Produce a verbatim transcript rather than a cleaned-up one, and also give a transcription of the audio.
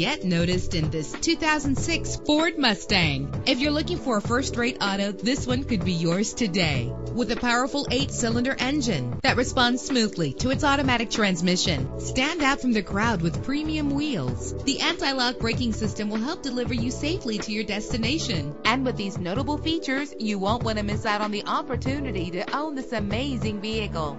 Get noticed in this two thousand six Ford Mustang. If you're looking for a first-rate auto, this one could be yours today. With a powerful eight-cylinder engine that responds smoothly to its automatic transmission. Stand out from the crowd with premium wheels. The anti-lock braking system will help deliver you safely to your destination. And with these notable features, you won't want to miss out on the opportunity to own this amazing vehicle.